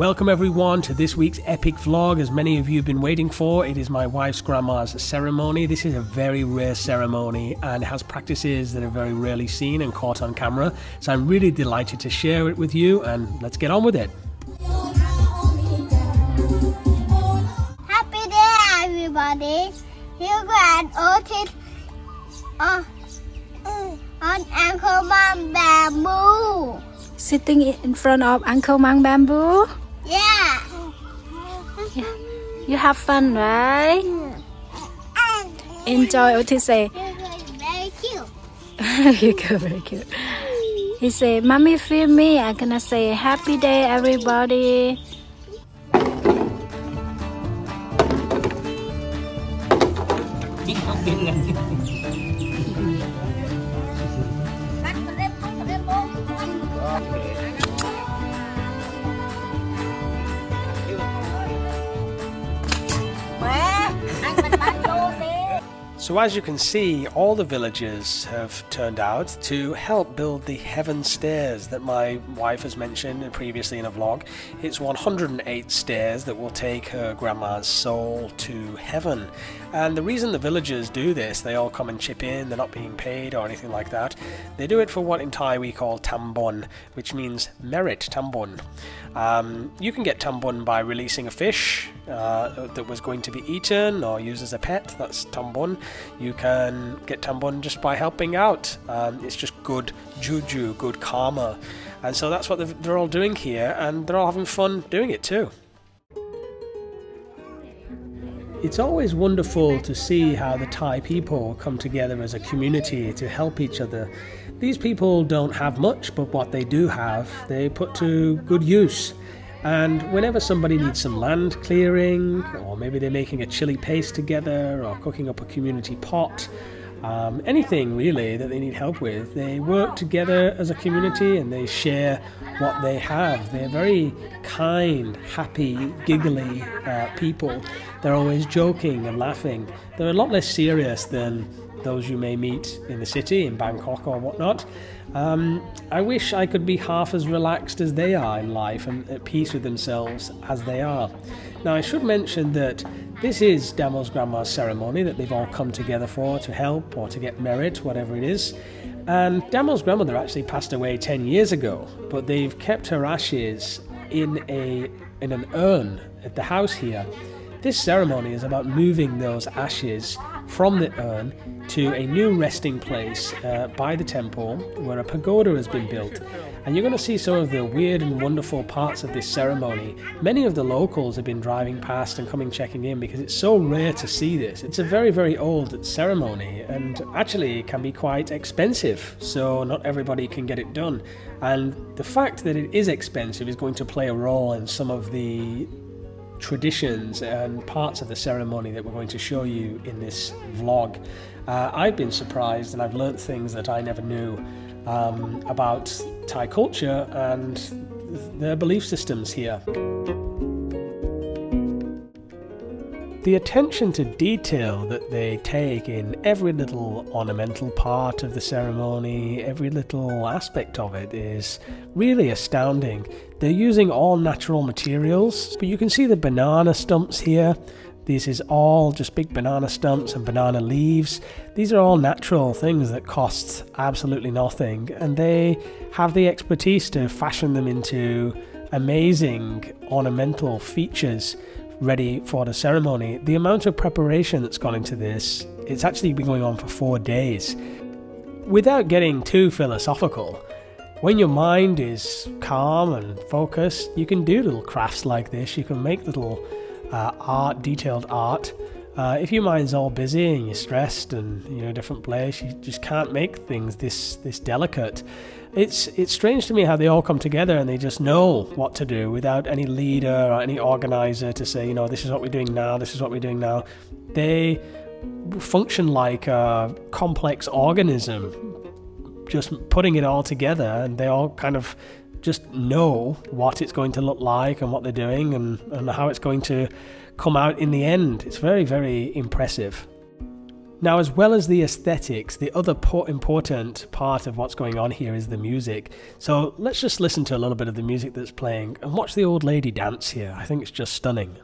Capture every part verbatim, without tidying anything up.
Welcome everyone to this week's epic vlog. As many of you have been waiting for, it is my wife's grandma's ceremony. This is a very rare ceremony and has practices that are very rarely seen and caught on camera. So I'm really delighted to share it with you, and let's get on with it. Happy day everybody. Here grand Otis on Uncle Mom Bamboo. Sitting in front of Uncle Mang Bamboo? Yeah. Yeah. You have fun, right? Yeah. Enjoy what he say. Very cute. You go very cute. He say, "Mommy, feed me." I'm gonna say, "Happy day, everybody." So as you can see, all the villagers have turned out to help build the heaven stairs that my wife has mentioned previously in a vlog. It's one hundred and eight stairs that will take her grandma's soul to heaven. And the reason the villagers do this, they all come and chip in, they're not being paid or anything like that. They do it for what in Thai we call tam bun, which means merit, tam bun. Um, you can get tam bun by releasing a fish uh, that was going to be eaten or used as a pet, that's tam bun. You can get tam bun just by helping out. Um, it's just good juju, good karma. And so that's what they're all doing here, and they're all having fun doing it too. It's always wonderful to see how the Thai people come together as a community to help each other. These people don't have much, but what they do have, they put to good use. And whenever somebody needs some land clearing, or maybe they're making a chili paste together, or cooking up a community pot, um, anything really that they need help with, they work together as a community and they share what they have. They're very kind, happy, giggly uh, people. They're always joking and laughing. They're a lot less serious than those you may meet in the city, in Bangkok or whatnot. Um, I wish I could be half as relaxed as they are in life and at peace with themselves as they are. Now I should mention that this is Damo's grandma's ceremony that they've all come together for, to help or to get merit, whatever it is. And Damo's grandmother actually passed away ten years ago, but they've kept her ashes in, a, in an urn at the house here. This ceremony is about moving those ashes from the urn to a new resting place uh, by the temple, where a pagoda has been built. And you're going to see some of the weird and wonderful parts of this ceremony. Many of the locals have been driving past and coming checking in because it's so rare to see this. It's a very, very old ceremony, and actually can be quite expensive, so not everybody can get it done. And the fact that it is expensive is going to play a role in some of the traditions and parts of the ceremony that we're going to show you in this vlog. Uh, I've been surprised, and I've learnt things that I never knew um, about Thai culture and their belief systems here. The attention to detail that they take in every little ornamental part of the ceremony, every little aspect of it, is really astounding. They're using all natural materials, but you can see the banana stumps here. This is all just big banana stumps and banana leaves. These are all natural things that cost absolutely nothing, and they have the expertise to fashion them into amazing ornamental features ready for the ceremony. The amount of preparation that's gone into this, it's actually been going on for four days. Without getting too philosophical, when your mind is calm and focused, you can do little crafts like this. You can make little uh, art, detailed art. Uh, if your mind's all busy and you're stressed and you're in a different place, you just can't make things this this delicate. It's, it's strange to me how they all come together and they just know what to do without any leader or any organizer to say, you know, this is what we're doing now, this is what we're doing now. They function like a complex organism, just putting it all together, and they all kind of just know what it's going to look like and what they're doing and, and how it's going to come out in the end. It's very, very impressive. Now, as well as the aesthetics, the other important part of what's going on here is the music. So let's just listen to a little bit of the music that's playing and watch the old lady dance here. I think it's just stunning.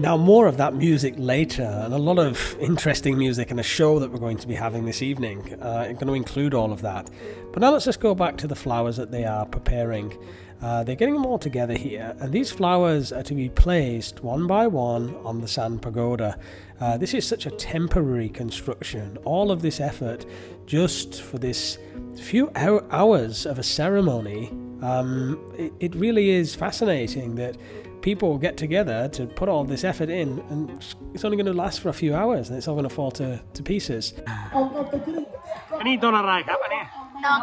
Now, more of that music later, and a lot of interesting music and a show that we're going to be having this evening. Uh, it's going to include all of that. But now let's just go back to the flowers that they are preparing. Uh, they're getting them all together here, and these flowers are to be placed one by one on the sand pagoda. Uh, this is such a temporary construction. All of this effort just for this few hours of a ceremony. Um, it, it really is fascinating that people get together to put all this effort in, and it's only going to last for a few hours, and it's all going to fall to, to pieces. And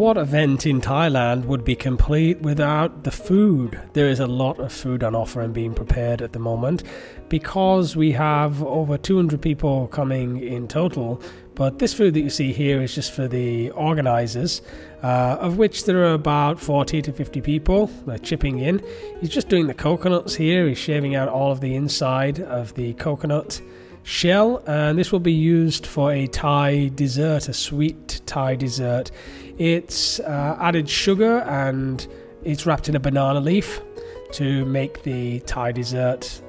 what event in Thailand would be complete without the food? There is a lot of food on offer and being prepared at the moment, because we have over two hundred people coming in total. But this food that you see here is just for the organizers, uh, of which there are about forty to fifty people. They're chipping in. He's just doing the coconuts here. He's shaving out all of the inside of the coconut shell, and this will be used for a Thai dessert, a sweet Thai dessert. It's uh, added sugar and it's wrapped in a banana leaf to make the Thai dessert.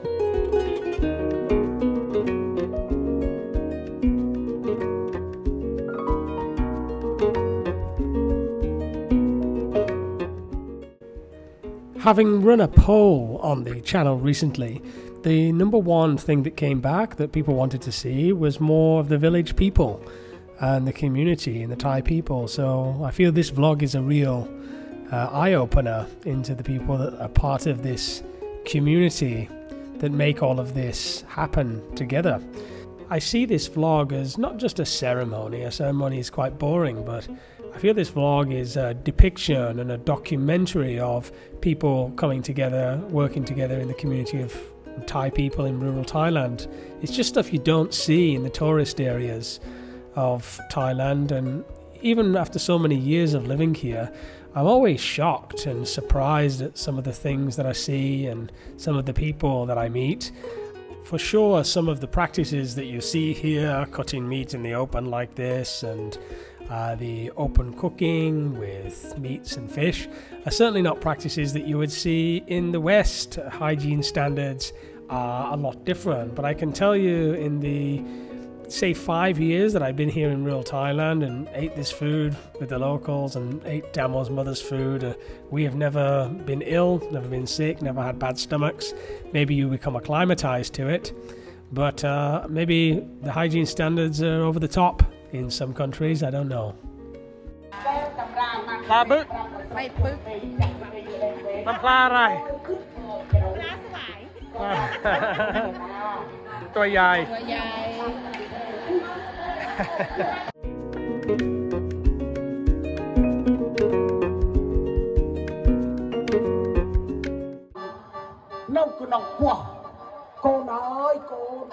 Having run a poll on the channel recently, the number one thing that came back that people wanted to see was more of the village people and the community and the Thai people. So I feel this vlog is a real uh, eye-opener into the people that are part of this community that make all of this happen together. I see this vlog as not just a ceremony. A ceremony is quite boring, but I feel this vlog is a depiction and a documentary of people coming together, working together in the community of Thai people in rural Thailand. It's just stuff you don't see in the tourist areas of Thailand, and even after so many years of living here, I'm always shocked and surprised at some of the things that I see and some of the people that I meet. For sure, some of the practices that you see here, cutting meat in the open like this, and Uh, the open cooking with meats and fish, are certainly not practices that you would see in the West. Hygiene standards are a lot different, but I can tell you in the, say, five years that I've been here in rural Thailand and ate this food with the locals and ate Damo's mother's food, uh, we have never been ill, never been sick, never had bad stomachs. Maybe you become acclimatized to it, but uh, maybe the hygiene standards are over the top in some countries, I don't know. ក្នុងពោះកូនអើយកូន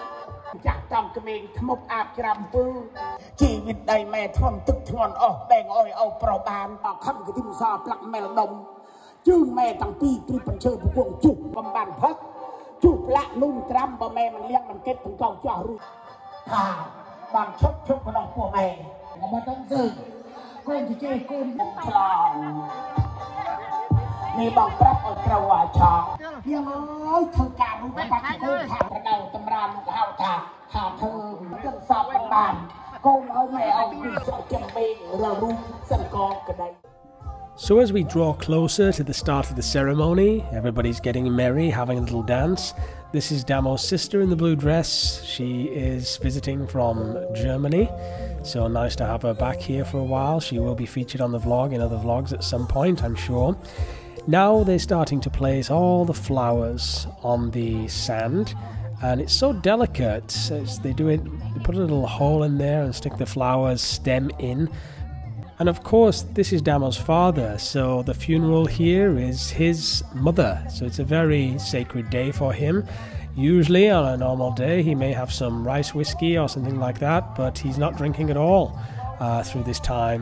ចាក់ចំក្មេងធ្មប់អាបច្រាំពើជីវិតដៃម៉ែធំទឹកធ្ងន់អស់បែងអុយអោប្របានបខំគតិមសាផ្លាក់មែលដុំជើងម៉ែតាំងពីព្រីបញ្ជើពពងជុះបំបានផឹកជុះផ្លាក់នុំត្រាំបើម៉ែមិនលៀងមិនគិតបង្កោចោះរួចថាបានឈប់ឈប់ក្នុងពោះម៉ែមិនដឹងគឺកូនជជែកកូនមិនខ្លោនេះបងប្រាប់អោយត្រូវអាឆោខ្ញុំអើយធ្វើការរូបបាត់ខ្លួនថាប្រដៅតម្រានមកហៅថាថាធ្វើទឹកសពបានកូនអើយម៉ែអោយគឺសុខចាំពេកររូបសង្កក្ដីSo as we draw closer to the start of the ceremony, everybody's getting merry, having a little dance. This is Damo's sister in the blue dress. She is visiting from Germany, so nice to have her back here for a while. She will be featured on the vlog in other vlogs at some point, I'm sure. Now they're starting to place all the flowers on the sand, and it's so delicate. It's, they do it, they put a little hole in there and stick the flower's stem in. And of course, this is Damo's father, so the funeral here is his mother, so it's a very sacred day for him. Usually on a normal day, he may have some rice whiskey or something like that, but he's not drinking at all uh, through this time.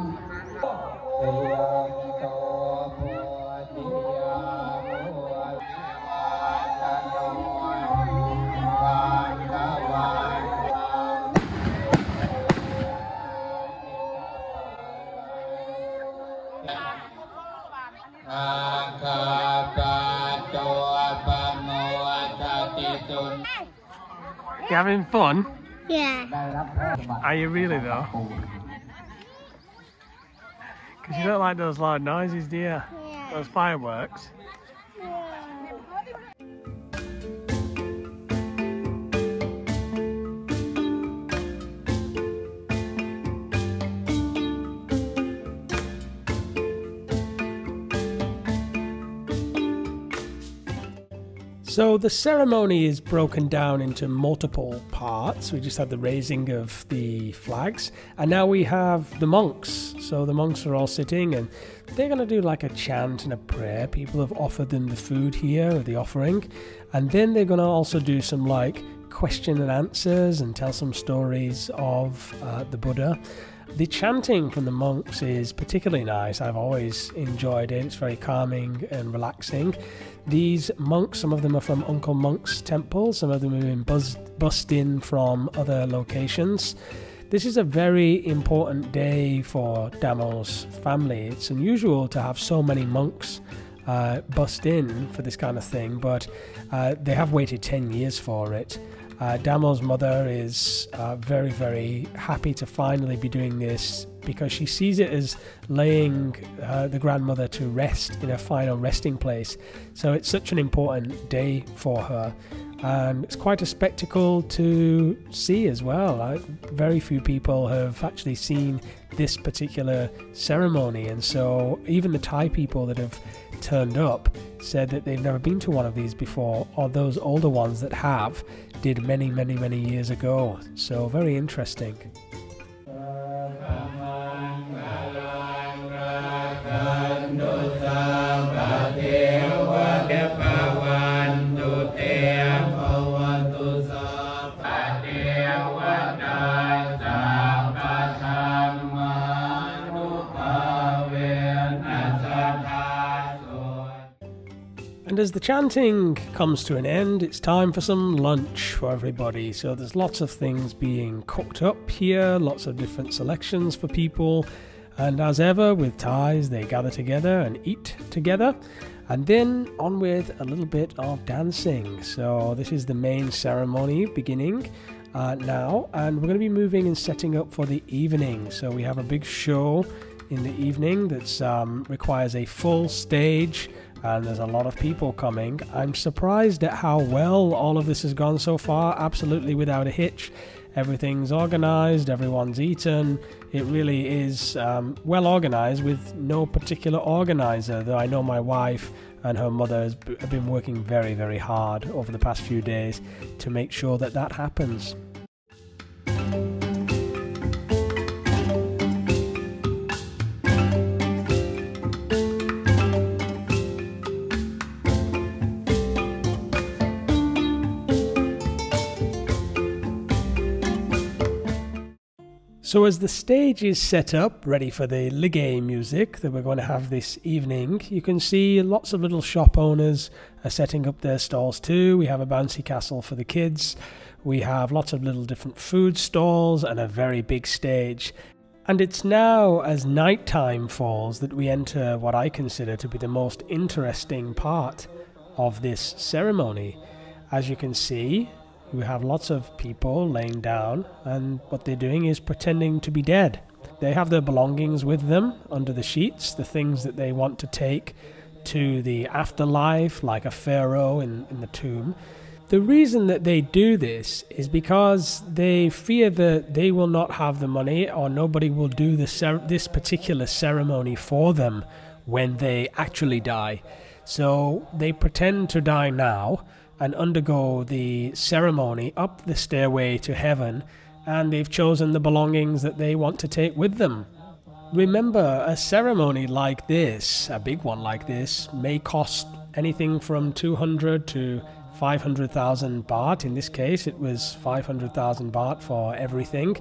You having fun? Yeah. Are you really though? Because you don't like those loud noises, do you? Yeah. Those fireworks. So the ceremony is broken down into multiple parts. We just had the raising of the flags, and now we have the monks. So the monks are all sitting and they're going to do like a chant and a prayer. People have offered them the food here, or the offering, and then they're going to also do some like question and answers and tell some stories of uh, the Buddha. The chanting from the monks is particularly nice. I've always enjoyed it. It's very calming and relaxing. These monks, some of them are from Uncle Monk's temple, some of them have been buzzed, bussed in from other locations. This is a very important day for Damo's family. It's unusual to have so many monks uh, bussed in for this kind of thing, but uh, they have waited ten years for it. Uh, Damo's mother is uh, very, very happy to finally be doing this because she sees it as laying uh, the grandmother to rest in her final resting place. So it's such an important day for her. And it's quite a spectacle to see as well. Like, very few people have actually seen this particular ceremony. And so even the Thai people that have turned up said that they've never been to one of these before, or those older ones that have did many, many, many years ago. So very interesting. And as the chanting comes to an end, it's time for some lunch for everybody. So there's lots of things being cooked up here, lots of different selections for people. And as ever with Thais, they gather together and eat together. And then on with a little bit of dancing. So this is the main ceremony beginning. uh, now, and we're going to be moving and setting up for the evening. So we have a big show in the evening that um, requires a full stage, and there's a lot of people coming. I'm surprised at how well all of this has gone so far, absolutely without a hitch. Everything's organized, everyone's eaten. It really is um, well organized with no particular organizer, though I know my wife and her mother has b- have been working very, very hard over the past few days to make sure that that happens. So as the stage is set up, ready for the likay music that we're going to have this evening, you can see lots of little shop owners are setting up their stalls too. We have a bouncy castle for the kids. We have lots of little different food stalls and a very big stage. And it's now, as night time falls, that we enter what I consider to be the most interesting part of this ceremony. As you can see, we have lots of people laying down, and what they're doing is pretending to be dead. They have their belongings with them under the sheets, the things that they want to take to the afterlife, like a pharaoh in, in the tomb. The reason that they do this is because they fear that they will not have the money, or nobody will do the cer- this particular ceremony for them when they actually die. So they pretend to die now and undergo the ceremony up the stairway to heaven, and they've chosen the belongings that they want to take with them. Remember, a ceremony like this, a big one like this, may cost anything from two hundred to five hundred thousand baht. In this case, it was five hundred thousand baht for everything,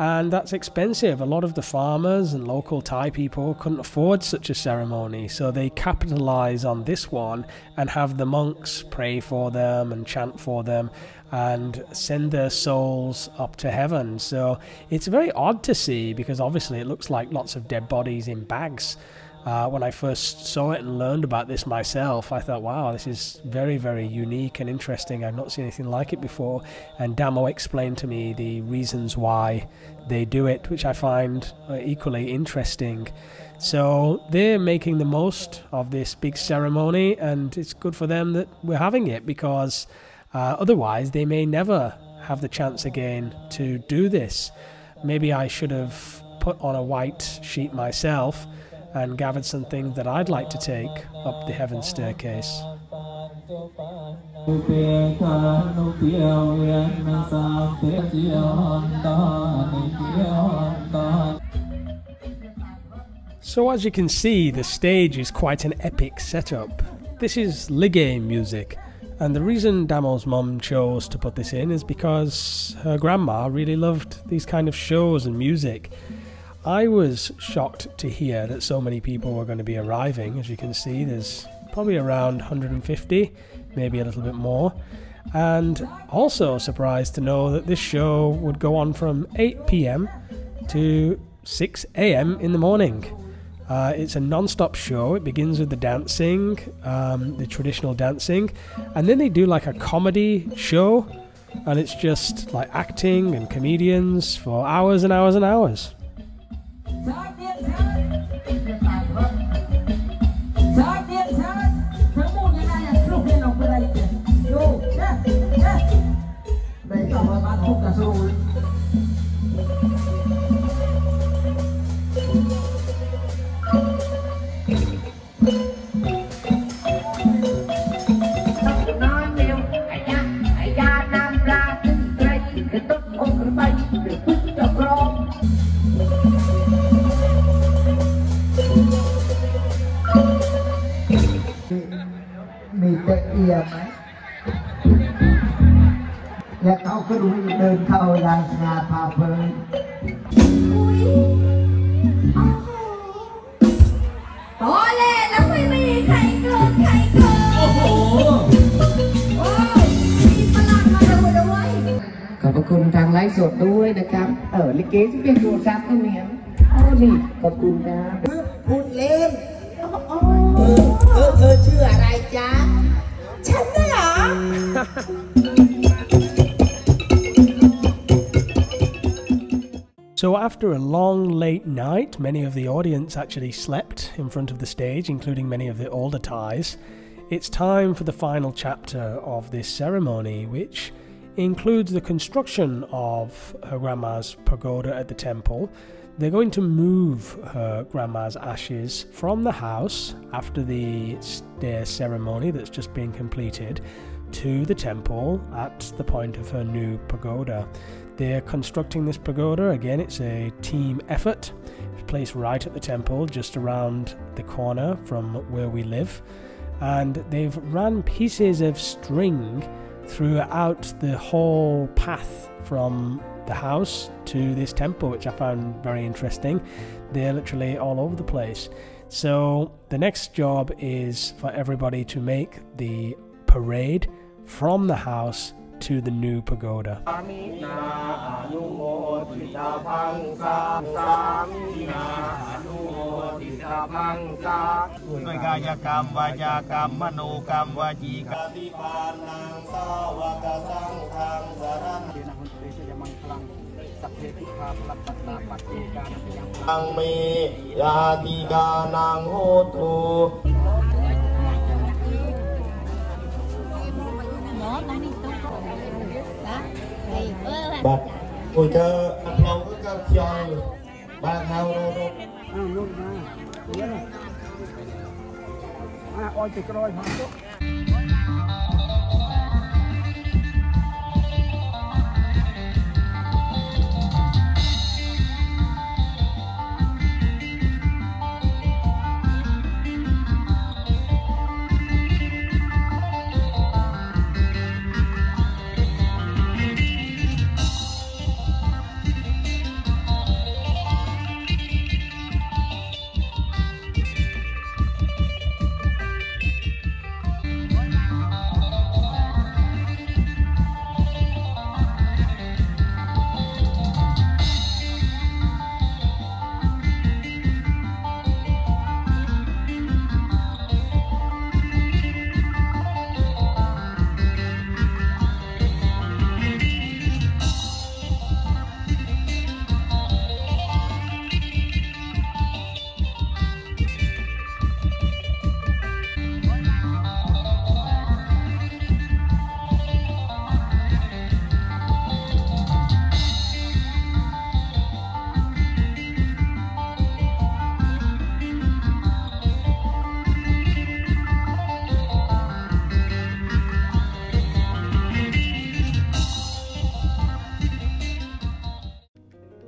and that's expensive. A lot of the farmers and local Thai people couldn't afford such a ceremony, so they capitalize on this one and have the monks pray for them and chant for them and send their souls up to heaven. So it's very odd to see, because obviously it looks like lots of dead bodies in bags. Uh, when I first saw it and learned about this myself, I thought, wow, this is very, very unique and interesting. I've not seen anything like it before. And Damo explained to me the reasons why they do it, which I find equally interesting. So they're making the most of this big ceremony, and it's good for them that we're having it, because uh, otherwise they may never have the chance again to do this. Maybe I should have put on a white sheet myself and gathered some things that I'd like to take up the heaven staircase. So as you can see, the stage is quite an epic setup. This is likay music, and the reason Damo's mum chose to put this in is because her grandma really loved these kind of shows and music. I was shocked to hear that so many people were going to be arriving. As you can see, there's probably around one hundred fifty, maybe a little bit more. And also surprised to know that this show would go on from eight p m to six a m in the morning. Uh, it's a non-stop show. It begins with the dancing, um, the traditional dancing, and then they do like a comedy show, and it's just like acting and comedians for hours and hours and hours. So after a long late night, many of the audience actually slept in front of the stage, including many of the older Thais. It's time for the final chapter of this ceremony, which includes the construction of her grandma's pagoda at the temple. They're going to move her grandma's ashes from the house after the stair ceremony that's just been completed to the temple at the point of her new pagoda. They're constructing this pagoda. Again, it's a team effort. It's placed right at the temple, just around the corner from where we live. And they've ran pieces of string throughout the whole path from the house to this temple, which I found very interesting. They're literally all over the place. So the next job is for everybody to make the parade from the house to the new pagoda.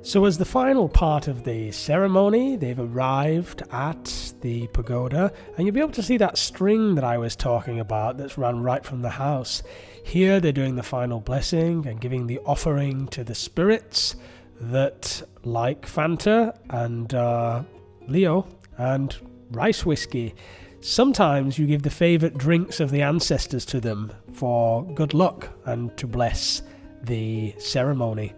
So as the final part of the ceremony, they've arrived at the pagoda, and you'll be able to see that string that I was talking about that's run right from the house. Here they're doing the final blessing and giving the offering to the spirits that like Fanta and uh, Leo and rice whiskey. Sometimes you give the favourite drinks of the ancestors to them for good luck and to bless the ceremony.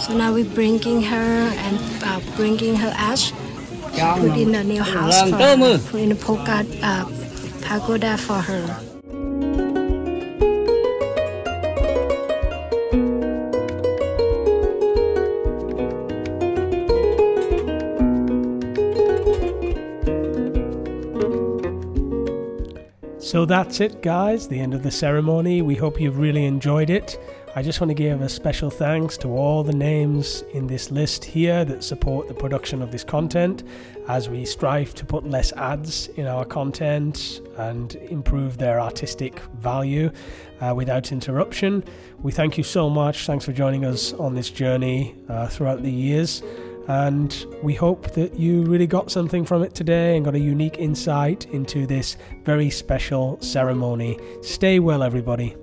So now we're bringing her and uh, bringing her ash, put in a new house for her, put in a polka, uh, pagoda for her. So that's it, guys, the end of the ceremony. We hope you've really enjoyed it. I just want to give a special thanks to all the names in this list here that support the production of this content, as we strive to put less ads in our content and improve their artistic value uh, without interruption. We thank you so much. Thanks for joining us on this journey uh, throughout the years. And we hope that you really got something from it today and got a unique insight into this very special ceremony. Stay well, everybody.